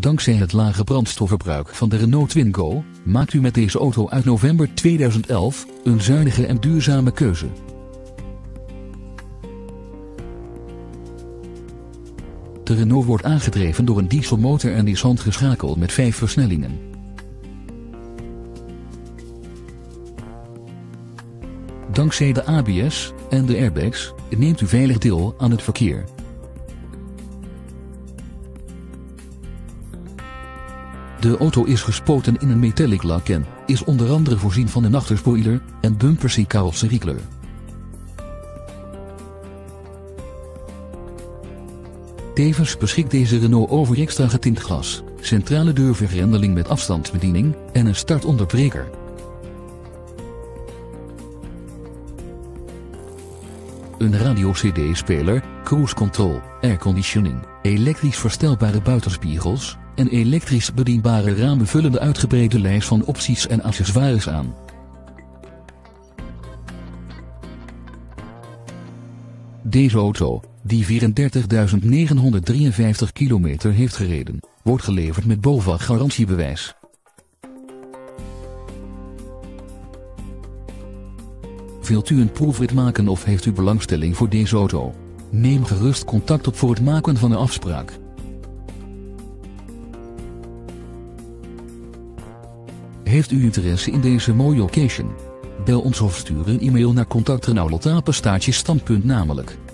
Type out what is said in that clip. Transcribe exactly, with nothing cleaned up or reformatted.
Dankzij het lage brandstofverbruik van de Renault Twingo, maakt u met deze auto uit november tweeduizend elf een zuinige en duurzame keuze. De Renault wordt aangedreven door een dieselmotor en is handgeschakeld met vijf versnellingen. Dankzij de A B S en de airbags neemt u veilig deel aan het verkeer. De auto is gespoten in een metallic lak en is onder andere voorzien van een achterspoiler en bumpers in carrosseriekleur. Tevens beschikt deze Renault over extra getint glas, centrale deurvergrendeling met afstandsbediening en een startonderbreker. Een radio-cd-speler, cruise control, airconditioning, elektrisch verstelbare buitenspiegels en elektrisch bedienbare ramen vullen de uitgebreide lijst van opties en accessoires aan. Deze auto, die vierendertigduizend negenhonderddrieënvijftig kilometer heeft gereden, wordt geleverd met BOVAG garantiebewijs. Wilt u een proefrit maken of heeft u belangstelling voor deze auto? Neem gerust contact op voor het maken van een afspraak. Heeft u interesse in deze mooie occasion? Bel ons of stuur een e-mail naar contact at renault punt n l.